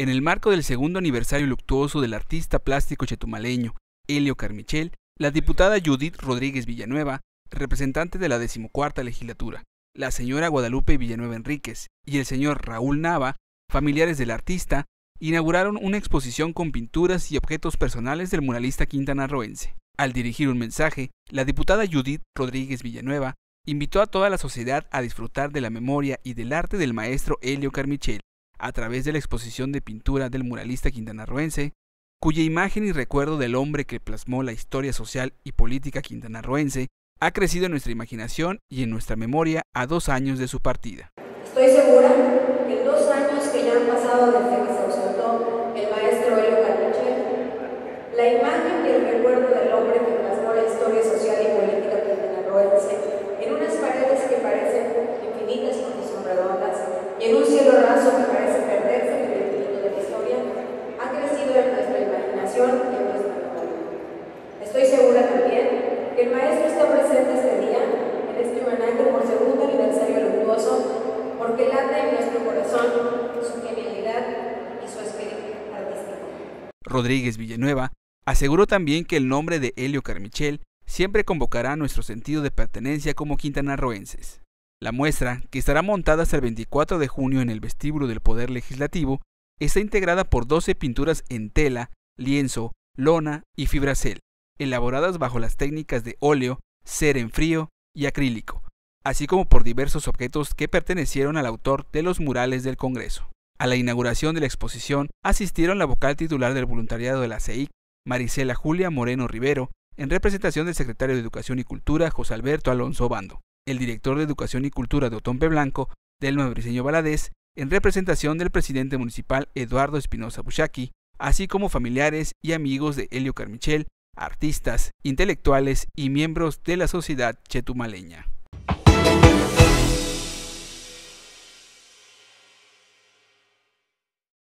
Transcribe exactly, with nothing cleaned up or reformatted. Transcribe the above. En el marco del segundo aniversario luctuoso del artista plástico chetumaleño Elio Carmichael, la diputada Judith Rodríguez Villanueva, representante de la decimocuarta legislatura, la señora Guadalupe Villanueva Enríquez y el señor Raúl Nava, familiares del artista, inauguraron una exposición con pinturas y objetos personales del muralista quintanarroense. Al dirigir un mensaje, la diputada Judith Rodríguez Villanueva invitó a toda la sociedad a disfrutar de la memoria y del arte del maestro Elio Carmichael a través de la exposición de pintura del muralista quintanarroense, cuya imagen y recuerdo del hombre que plasmó la historia social y política quintanarroense ha crecido en nuestra imaginación y en nuestra memoria a dos años de su partida. Estoy segura que en dos años que ya han pasado desde que se ausentó el maestro Elio Carmichael, la imagen y el recuerdo del hombre que plasmó la historia social y política quintanarroense en unas paredes que parecen infinitas porque son redondas, y en un cielo raso que parece perderse en el infinito de la historia, ha crecido en nuestra imaginación y en nuestra memoria. Estoy segura también que el maestro está presente este día, en este homenaje por segundo aniversario luctuoso, porque late en nuestro corazón su genialidad y su espíritu artístico. Rodríguez Villanueva aseguró también que el nombre de Elio Carmichael siempre convocará nuestro sentido de pertenencia como quintanarroenses. La muestra, que estará montada hasta el veinticuatro de junio en el vestíbulo del Poder Legislativo, está integrada por doce pinturas en tela, lienzo, lona y fibracel, elaboradas bajo las técnicas de óleo, cera en frío y acrílico, así como por diversos objetos que pertenecieron al autor de Los Murales del Congreso. A la inauguración de la exposición asistieron la vocal titular del voluntariado de la C E I C, Marisela Julia Moreno Rivero, en representación del secretario de Educación y Cultura, José Alberto Alonso Bando, el director de Educación y Cultura de Otompe Blanco, del Nuevo Diseño Valadez, en representación del presidente municipal Eduardo Espinosa Bushaki, así como familiares y amigos de Elio Carmichael, artistas, intelectuales y miembros de la sociedad chetumaleña.